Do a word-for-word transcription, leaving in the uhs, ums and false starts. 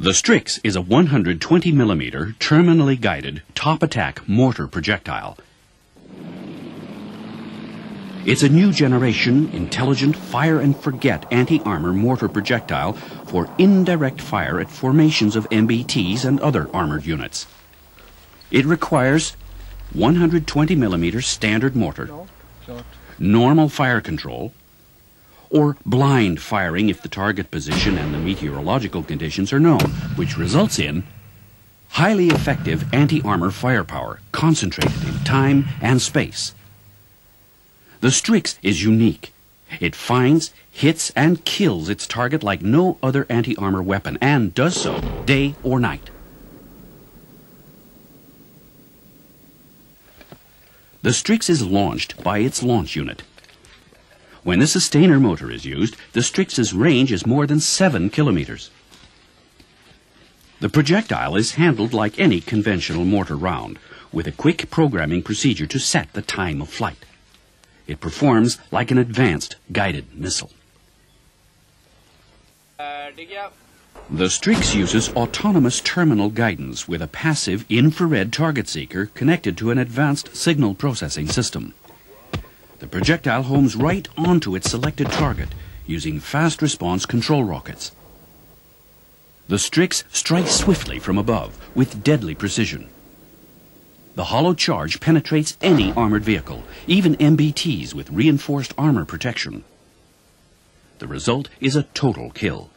The Strix is a one hundred twenty millimeter terminally guided top attack mortar projectile. It's a new generation intelligent fire and forget anti-armor mortar projectile for indirect fire at formations of M B Ts and other armored units. It requires one hundred twenty millimeter standard mortar, normal fire control, or blind firing if the target position and the meteorological conditions are known, which results in highly effective anti-armor firepower concentrated in time and space. The Strix is unique. It finds, hits, and kills its target like no other anti-armor weapon, and does so day or night. The Strix is launched by its launch unit. When the sustainer motor is used, the Strix's range is more than seven kilometers. The projectile is handled like any conventional mortar round, with a quick programming procedure to set the time of flight. It performs like an advanced guided missile. Uh, the Strix uses autonomous terminal guidance with a passive infrared target seeker connected to an advanced signal processing system. The projectile homes right onto its selected target using fast response control rockets. The Strix strikes swiftly from above with deadly precision. The hollow charge penetrates any armored vehicle, even M B Ts with reinforced armor protection. The result is a total kill.